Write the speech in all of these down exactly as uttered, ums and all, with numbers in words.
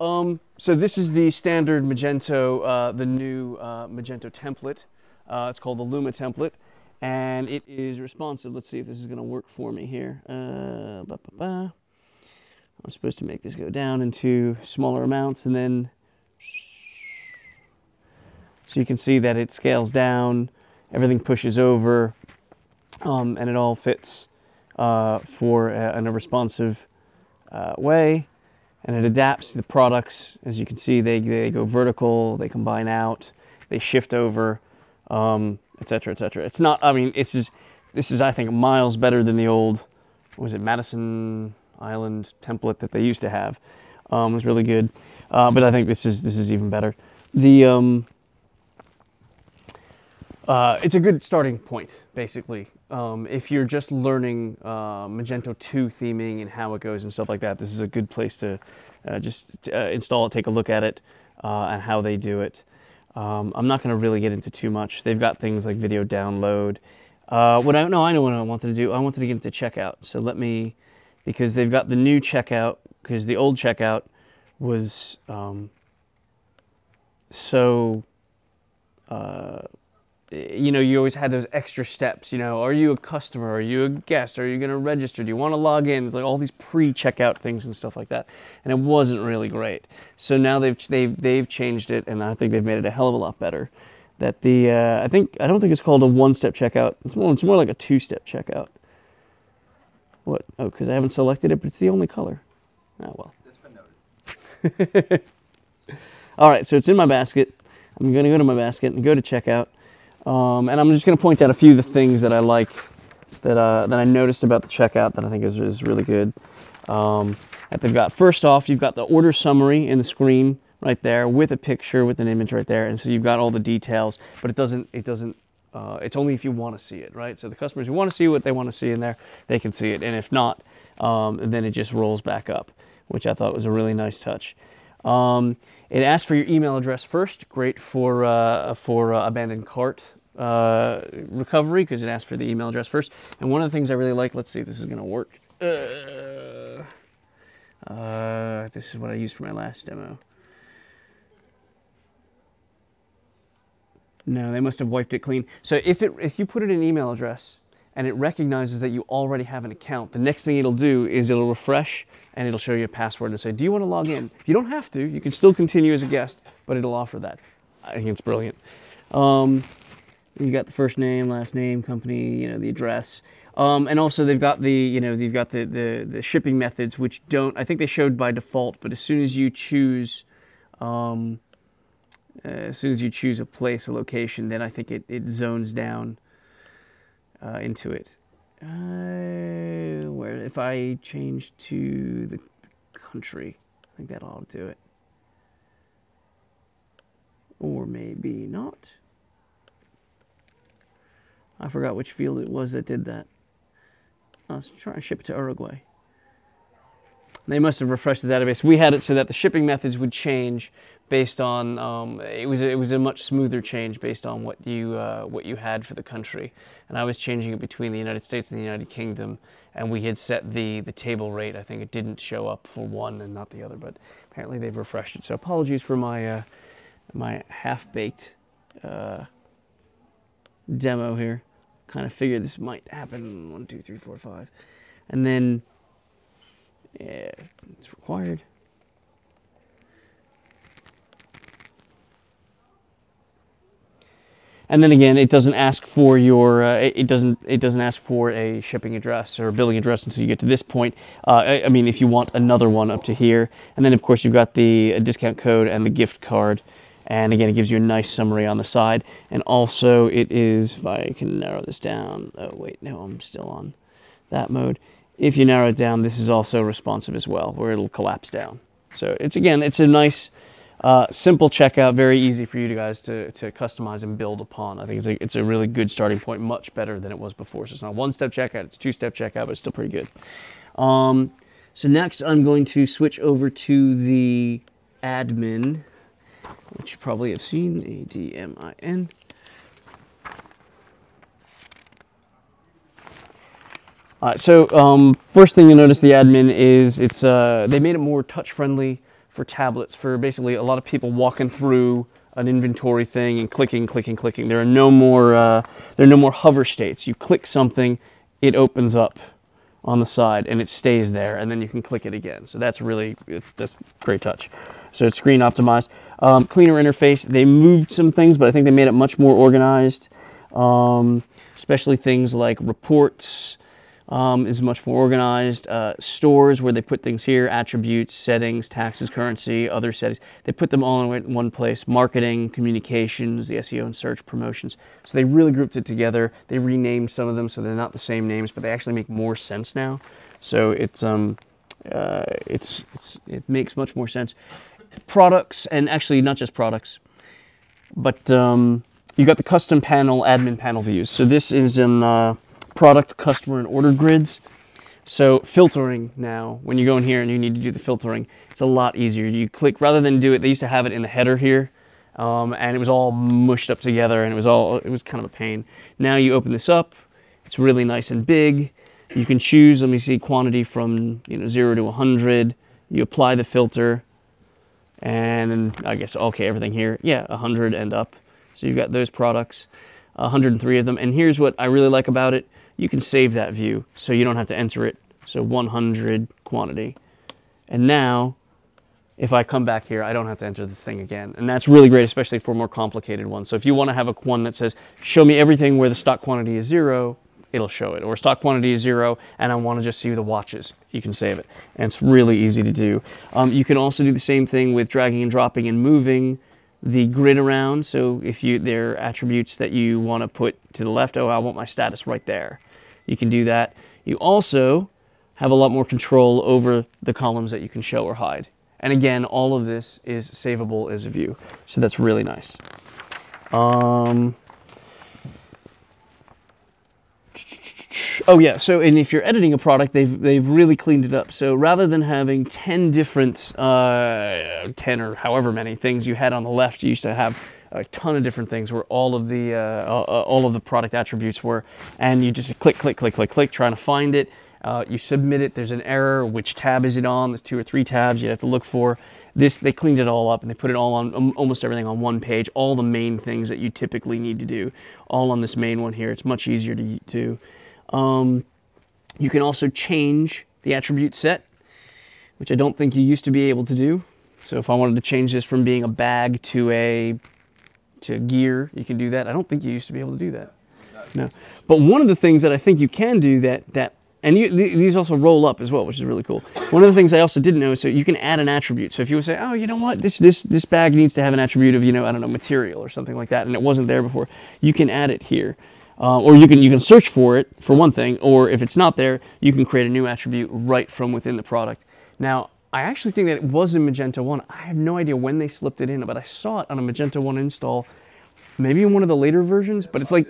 Um, so this is the standard Magento, uh, the new uh, Magento template. Uh, it's called the Luma template, and it is responsive. Let's see if this is going to work for me here. Uh, bah, bah, bah. I'm supposed to make this go down into smaller amounts, and then so you can see that it scales down, everything pushes over, um, and it all fits uh, for a, in a responsive uh, way. And it adapts to the products. As you can see, they, they go vertical, they combine out, they shift over, um, et cetera, et cetera. It's not, I mean, it's just, this is, I think, miles better than the old, what was it, Madison Island template that they used to have. Um, it was really good. Uh, but I think this is, this is even better. The, um, uh, it's a good starting point, basically. Um, if you're just learning uh, Magento two theming and how it goes and stuff like that, this is a good place to uh, just uh, install it, take a look at it, uh, and how they do it. Um, I'm not going to really get into too much. They've got things like video download. Uh, what I no, I know what I wanted to do. I wanted to get into checkout. So let me, because they've got the new checkout, because the old checkout was um, so. Uh, You know, you always had those extra steps, you know, are you a customer? Are you a guest? Are you going to register? Do you want to log in? It's like all these pre-checkout things and stuff like that. And it wasn't really great. So now they've, they've, they've changed it, and I think they've made it a hell of a lot better. That the, uh, I think, I don't think it's called a one-step checkout. It's more, it's more like a two-step checkout. What? Oh, because I haven't selected it, but it's the only color. Oh, well. That's been noted. All right, so it's in my basket. I'm going to go to my basket and go to checkout. Um, and I'm just going to point out a few of the things that I like, that uh, that I noticed about the checkout that I think is, is really good. Um, that they've got, first off, you've got the order summary in the screen right there with a picture, with an image right there, and so you've got all the details. But it doesn't, it doesn't, uh, it's only if you want to see it, right? So the customers who want to see what they want to see in there, they can see it, and if not, um, then it just rolls back up, which I thought was a really nice touch. Um, it asks for your email address first, great for, uh, for uh, abandoned cart uh, recovery, because it asks for the email address first. And one of the things I really like, let's see if this is going to work. Uh, uh, this is what I used for my last demo. No, they must have wiped it clean. So if, it, if you put in an email address and it recognizes that you already have an account, the next thing it'll do is it'll refresh and it'll show you a password and say, do you want to log in? You don't have to, you can still continue as a guest, but it'll offer that. I think it's brilliant. Um, you got the first name, last name, company, you know, the address. Um, and also they've got the, you know, they've got the, the, the shipping methods, which don't, I think they showed by default, but as soon as you choose, um, uh, as soon as you choose a place, a location, then I think it, it zones down Uh, into it. Uh, where if I change to the country, I think that ought to do it. Or maybe not. I forgot which field it was that did that. Let's try and ship it to Uruguay. They must have refreshed the database. We had it so that the shipping methods would change based on. Um, it was it was a much smoother change based on what you uh, what you had for the country. And I was changing it between the United States and the United Kingdom. And we had set the the table rate. I think it didn't show up for one and not the other. But apparently they've refreshed it. So apologies for my uh, my half-baked uh, demo here. Kind of figured this might happen. One, two, three, four, five, and then. Yeah, it's required. And then again, it doesn't ask for your. Uh, it doesn't. It doesn't ask for a shipping address or a billing address until you get to this point. Uh, I, I mean, if you want another one up to here, and then of course you've got the uh, discount code and the gift card. And again, it gives you a nice summary on the side. And also, it is. If I can narrow this down. Oh wait, no, I'm still on that mode. If you narrow it down, this is also responsive as well, where it'll collapse down. So it's, again, it's a nice, uh, simple checkout, very easy for you guys to, to customize and build upon. I think it's a, it's a really good starting point, much better than it was before. So it's not one-step checkout, it's two-step checkout, but it's still pretty good. Um, so next, I'm going to switch over to the admin, which you probably have seen, A D M I N. Uh, so um, first thing you notice the admin is it's uh, they made it more touch friendly for tablets, for basically a lot of people walking through an inventory thing and clicking, clicking, clicking. There are no more, uh, there are no more hover states. You click something, it opens up on the side and it stays there, and then you can click it again. So that's really, it's, that's a great touch. So it's screen optimized. Um, cleaner interface. They moved some things, but I think they made it much more organized. Um, especially things like reports um, is much more organized. Uh, stores, where they put things here, attributes, settings, taxes, currency, other settings. They put them all in one place. Marketing, communications, the S E O and search, promotions. So they really grouped it together. They renamed some of them so they're not the same names, but they actually make more sense now. So it's, um, uh, it's, it's it makes much more sense. Products, and actually not just products, but um, you got the custom panel, admin panel views. So this is in uh, product, customer, and order grids. So filtering now, when you go in here and you need to do the filtering, it's a lot easier. You click, rather than do it, they used to have it in the header here, um, and it was all mushed up together, and it was all, it was kind of a pain. Now you open this up, it's really nice and big. You can choose, let me see, quantity from you know zero to one hundred. You apply the filter, and then I guess, okay, everything here, yeah, one hundred and up. So you've got those products, one hundred three of them. And here's what I really like about it. You can save that view, so you don't have to enter it. So one hundred quantity. And now, if I come back here, I don't have to enter the thing again. And that's really great, especially for more complicated ones. So if you want to have a one that says, show me everything where the stock quantity is zero, it'll show it. Or stock quantity is zero, and I want to just see the watches. You can save it. And it's really easy to do. Um, you can also do the same thing with dragging and dropping and moving the grid around. So if you, there are attributes that you want to put to the left, oh, I want my status right there. You can do that. You also have a lot more control over the columns that you can show or hide. And again, all of this is savable as a view. So that's really nice. Um, Oh yeah, so and if you're editing a product, they've, they've really cleaned it up. So rather than having ten different, uh, ten or however many things you had on the left, you used to have a ton of different things where all of the, uh, all of the product attributes were, and you just click, click, click, click, click, trying to find it. Uh, you submit it, there's an error, which tab is it on? There's two or three tabs you'd have to look for. This, they cleaned it all up and they put it all on, um, almost everything on one page, all the main things that you typically need to do, all on this main one here. It's much easier to do. Um, you can also change the attribute set, which I don't think you used to be able to do. So if I wanted to change this from being a bag to a to gear, you can do that. I don't think you used to be able to do that. No. But one of the things that I think you can do that, that and you, th these also roll up as well, which is really cool. One of the things I also didn't know is so you can add an attribute. So if you would say, oh, you know what, this, this, this bag needs to have an attribute of, you know, I don't know, material or something like that, and it wasn't there before, you can add it here. Uh, or you can, you can search for it, for one thing, or if it's not there, you can create a new attribute right from within the product. Now, I actually think that it was in Magento one. I have no idea when they slipped it in, but I saw it on a Magento one install, maybe in one of the later versions, but it's like,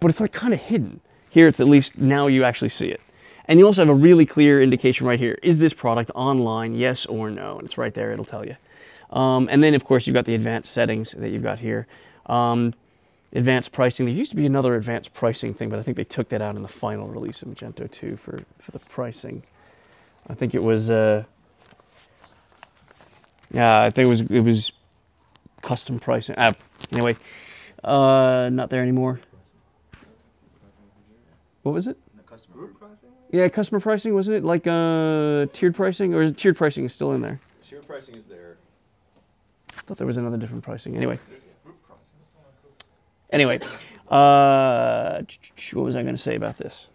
but it's like kind of hidden. Here it's at least, now you actually see it. And you also have a really clear indication right here. Is this product online, yes or no? And it's right there, it'll tell you. Um, and then, of course, you've got the advanced settings that you've got here. Um, Advanced pricing. There used to be another advanced pricing thing, but I think they took that out in the final release of Magento two for, for the pricing. I think it was, uh, yeah, I think it was it was custom pricing. Ah, anyway, uh, not there anymore. What was it? Group pricing? Yeah, customer pricing, wasn't it? Like uh, tiered pricing, or is it tiered pricing is still in there? Tiered pricing is there. I thought there was another different pricing. Anyway. Anyway, uh, what was I going to say about this?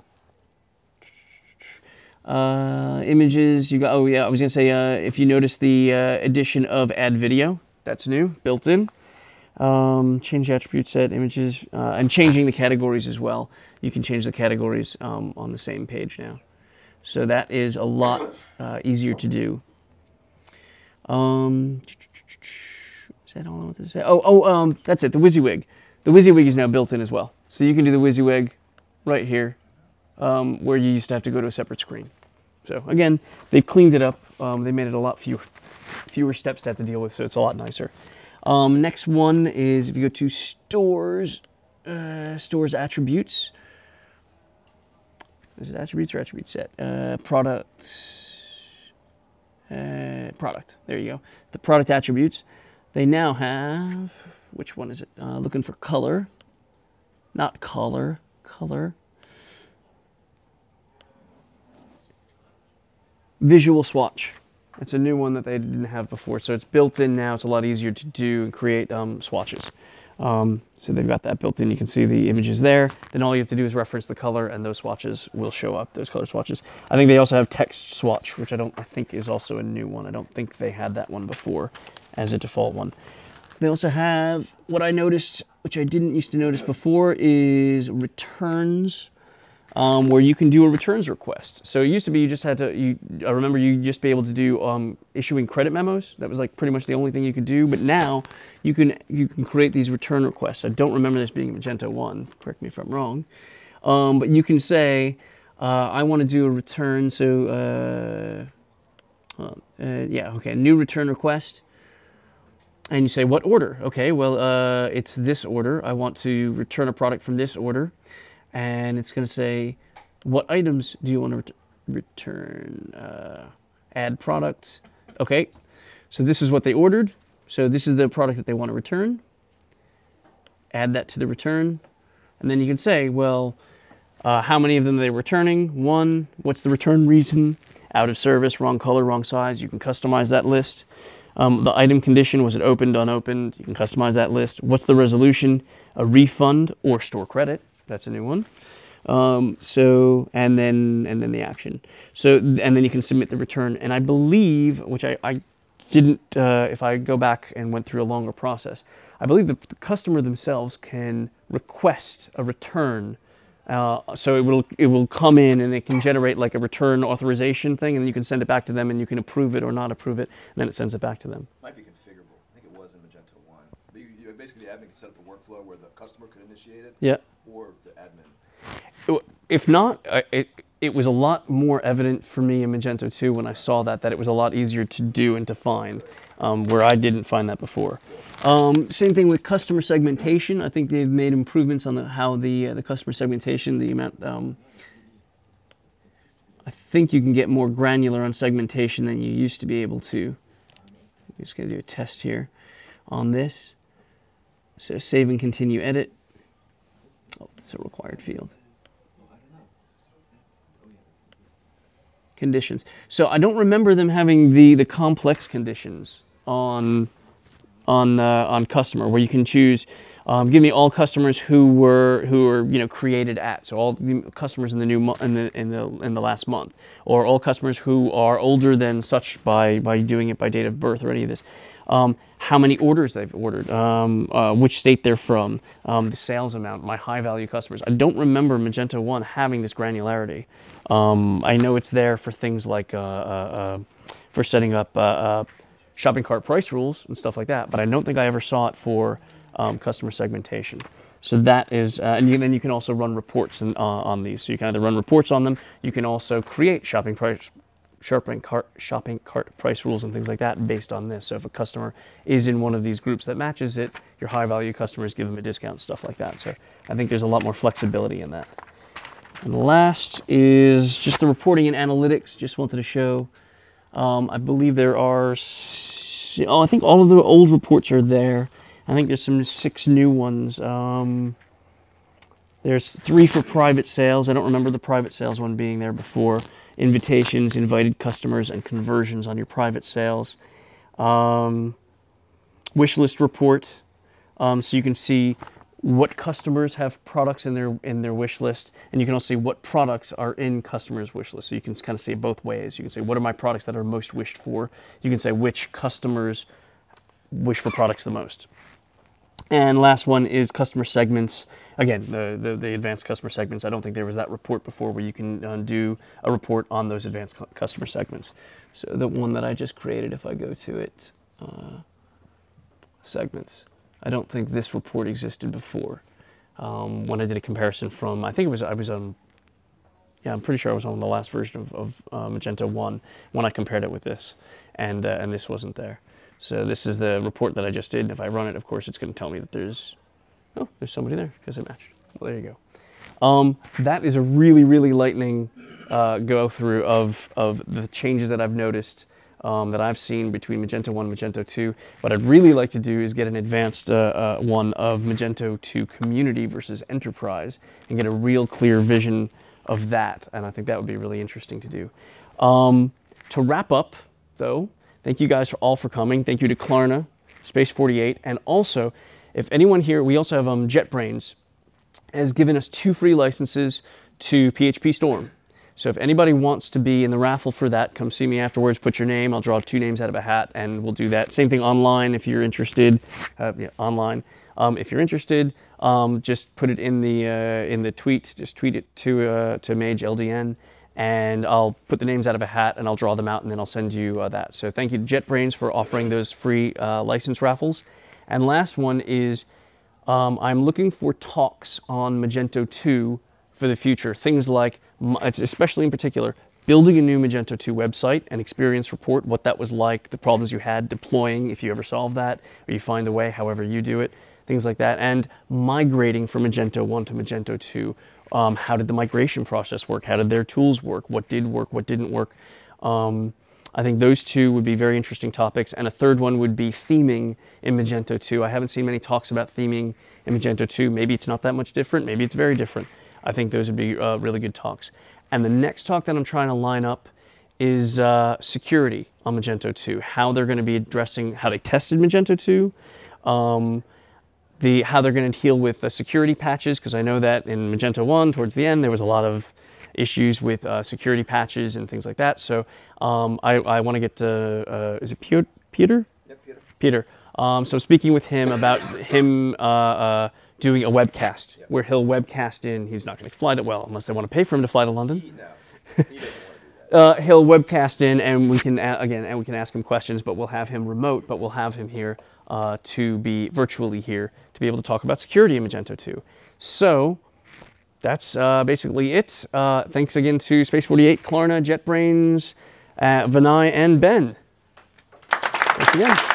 Uh, images, you got, oh yeah, I was going to say, uh, if you notice the uh, addition of add video, that's new, built in. Um, change the attribute set, images, uh, and changing the categories as well. You can change the categories um, on the same page now. So that is a lot uh, easier to do. Um, is that all I wanted to say? Oh, oh, um, that's it, the WYSIWYG. The WYSIWYG is now built in as well. So you can do the WYSIWYG right here, um, where you used to have to go to a separate screen. So again, they've cleaned it up. Um, they made it a lot fewer, fewer steps to have to deal with, so it's a lot nicer. Um, next one is if you go to stores, uh, stores attributes. Is it attributes or attribute set? Uh, product, uh, product. There you go. The product attributes. They now have, which one is it? Uh, looking for color, not color, color. Visual swatch. It's a new one that they didn't have before, so it's built in now. It's a lot easier to do and create um, swatches. Um, so they've got that built in. You can see the images there. Then all you have to do is reference the color and those swatches will show up, those color swatches. I think they also have text swatch, which I don't, I think is also a new one. I don't think they had that one before as a default one. They also have, what I noticed, which I didn't used to notice before, is returns, um, where you can do a returns request. So it used to be you just had to, you, I remember you just be able to do um, issuing credit memos. That was like pretty much the only thing you could do, but now you can, you can create these return requests. I don't remember this being Magento one, correct me if I'm wrong, um, but you can say, uh, I want to do a return, so uh, hold on. Uh, yeah, okay, new return request. And you say, what order? Okay, well, uh, it's this order. I want to return a product from this order. And it's going to say, what items do you want to ret return? Uh, add product. Okay, so this is what they ordered. So this is the product that they want to return. Add that to the return. And then you can say, well, uh, how many of them are they returning? One, what's the return reason? Out of service, wrong color, wrong size. You can customize that list. Um, the item condition, was it opened, unopened? You can customize that list. What's the resolution? A refund or store credit. That's a new one. Um, so, and then, and then the action. So, and then you can submit the return. And I believe, which I, I didn't, uh, if I go back and went through a longer process, I believe the, the customer themselves can request a return. Uh, so it will, it will come in and it can generate like a return authorization thing, and then you can send it back to them and you can approve it or not approve it, and then it sends it back to them. Might be configurable. I think it was in Magento one. But you, you basically the admin can set up the workflow where the customer could initiate it, yeah, or the admin. If not, it, it was a lot more evident for me in Magento two when I saw that, that it was a lot easier to do and to find, um, where I didn't find that before. Um, same thing with customer segmentation. I think they've made improvements on the, how the uh, the customer segmentation, the amount. Um, I think you can get more granular on segmentation than you used to be able to. I'm just going to do a test here on this. So save and continue edit. Oh, that's a required field. Conditions. So I don't remember them having the the complex conditions on. on uh, on customer, where you can choose, um, give me all customers who were who were you know created at, so all the customers in the new in the in the in the last month, or all customers who are older than such by by doing it by date of birth or any of this, um, how many orders they've ordered, um, uh, which state they're from, um, the sales amount, my high value customers. I don't remember Magento one having this granularity. Um, I know it's there for things like uh, uh, uh, for setting up. Uh, uh, shopping cart price rules and stuff like that, but I don't think I ever saw it for um, customer segmentation. So that is, uh, and you, then you can also run reports in, uh, on these. So you can either run reports on them, you can also create shopping price, shopping cart, shopping cart price rules and things like that based on this. So if a customer is in one of these groups that matches it, your high value customers give them a discount, stuff like that. So I think there's a lot more flexibility in that. And last is just the reporting and analytics. Just wanted to show. Um, I believe there are, oh, I think all of the old reports are there. I think there's some six new ones. Um, there's three for private sales. I don't remember the private sales one being there before. Invitations, invited customers, and conversions on your private sales. Um, wish list report. Um, so you can see what customers have products in their in their wish list, and you can also see what products are in customers' wish list. So you can kind of see it both ways. You can say, what are my products that are most wished for? You can say, which customers wish for products the most. And last one is customer segments. Again, the, the, the advanced customer segments. I don't think there was that report before where you can uh, do a report on those advanced customer segments. So the one that I just created, if I go to it, uh, segments. I don't think this report existed before. Um, when I did a comparison from, I think it was, I was on, yeah, I'm pretty sure I was on the last version of, of uh, Magento one when I compared it with this, and, uh, and this wasn't there. So this is the report that I just did, and if I run it, of course, it's gonna tell me that there's, oh, there's somebody there, because it matched. Well, there you go. Um, that is a really, really lightning uh, go through of, of the changes that I've noticed um, that I've seen between Magento one and Magento two. What I'd really like to do is get an advanced uh, uh, one of Magento two community versus enterprise and get a real clear vision of that. And I think that would be really interesting to do. Um, to wrap up, though, thank you guys for all for coming. Thank you to Klarna, Space forty-eight, and also, if anyone here, we also have um, JetBrains has given us two free licenses to P H P Storm. So if anybody wants to be in the raffle for that, come see me afterwards, put your name, I'll draw two names out of a hat and we'll do that. Same thing online if you're interested, uh, yeah, online. Um, if you're interested, um, just put it in the, uh, in the tweet, just tweet it to, uh, to Mage L D N, and I'll put the names out of a hat and I'll draw them out and then I'll send you uh, that. So thank you to JetBrains for offering those free uh, license raffles. And last one is, um, I'm looking for talks on Magento two for the future. Things like, especially in particular, building a new Magento two website, an experience report, what that was like, the problems you had deploying, if you ever solve that, or you find a way, however you do it, things like that. And migrating from Magento one to Magento two. Um, how did the migration process work? How did their tools work? What did work? What didn't work? Um, I think those two would be very interesting topics. And a third one would be theming in Magento two. I haven't seen many talks about theming in Magento two. Maybe it's not that much different. Maybe it's very different. I think those would be uh, really good talks. And the next talk that I'm trying to line up is uh, security on Magento two. How they're going to be addressing how they tested Magento two. Um, the, how they're going to deal with the security patches. Because I know that in Magento one, towards the end, there was a lot of issues with uh, security patches and things like that. So um, I, I want to get to, uh, is it Piotr? Peter? Yeah, Peter. Peter. Um, so I'm speaking with him about him uh, uh, doing a webcast, yeah, where he'll webcast in. He's not going to fly to, well, unless they want to pay for him to fly to London. He, no. He doesn't want to do that. uh, he'll webcast in, and we can, again, and we can ask him questions, but we'll have him remote, but we'll have him here uh, to be virtually here to be able to talk about security in Magento two. So that's uh, basically it. Uh, thanks again to Space forty-eight, Klarna, JetBrains, uh, Vinay, and Ben. Thanks again.